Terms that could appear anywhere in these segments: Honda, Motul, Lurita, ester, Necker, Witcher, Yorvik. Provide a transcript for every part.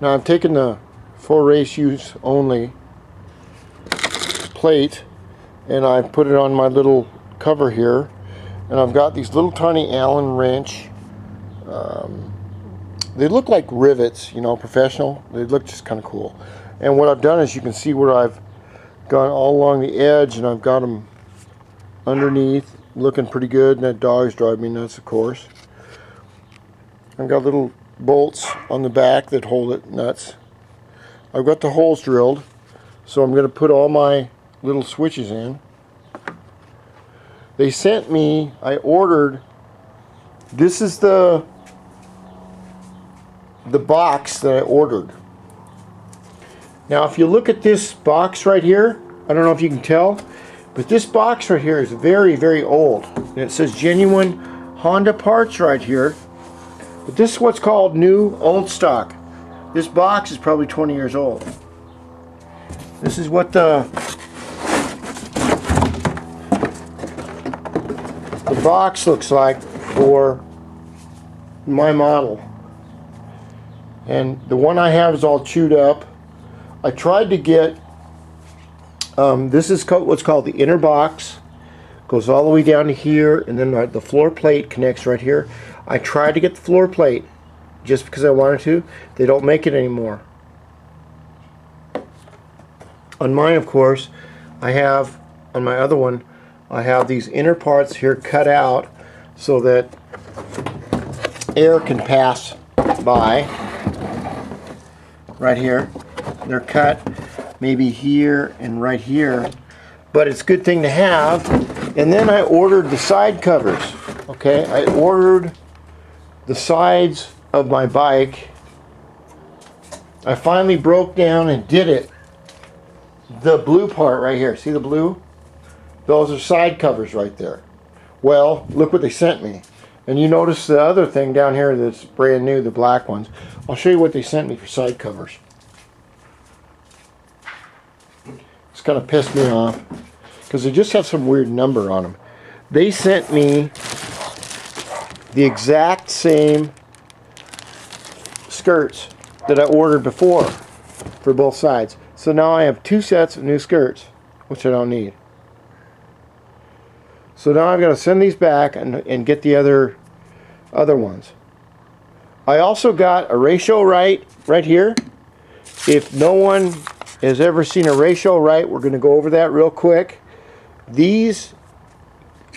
Now I've taken the for race use only plate and I put it on my little cover here, and I've got these little tiny Allen wrench. They look like rivets, you know, professional. They look just kind of cool. And what I've done is you can see where I've gone all along the edge, and I've got them underneath looking pretty good, and that dogs drive me nuts, of course. I've got little bolts on the back that hold it nuts. I've got the holes drilled, so I'm going to put all my little switches in. They sent me, I ordered, this is the box that I ordered. Now if you look at this box right here, I don't know if you can tell, but this box right here is very, very old. And it says genuine Honda parts right here. But this is what's called new old stock. This box is probably 20 years old. This is what the box looks like for my model. And the one I have is all chewed up. I tried to get, this is what's called the inner box. Goes all the way down to here, and then the floor plate connects right here. I tried to get the floor plate just because I wanted to. They don't make it anymore. On mine, of course, I have, on my other one, I have these inner parts here cut out so that air can pass by. Right here. They're cut maybe here and right here, but it's a good thing to have. And then I ordered the side covers. Okay, I ordered the sides of my bike. I finally broke down and did it. The blue part right here, see the blue? Those are side covers right there. Well, look what they sent me. And you notice the other thing down here that's brand new, the black ones. I'll show you what they sent me for side covers. It's kind of pissed me off because they just have some weird number on them. They sent me the exact same skirts that I ordered before for both sides. So now I have two sets of new skirts, which I don't need. So now I'm going to send these back and get the other ones. I also got a ratio right here. If no one has ever seen a ratio right, we're going to go over that real quick. These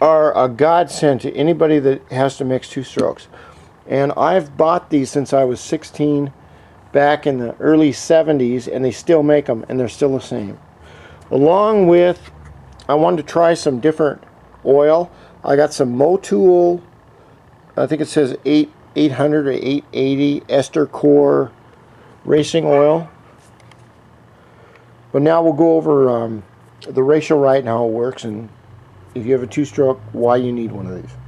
are a godsend to anybody that has to mix two strokes. And I've bought these since I was 16 back in the early 70s, and they still make them, and they're still the same. Along with, I wanted to try some different oil. I got some Motul, I think it says 800 or 880 ester core racing oil. But now we'll go over the ratio right and how it works, and if you have a two-stroke, why you need one of these.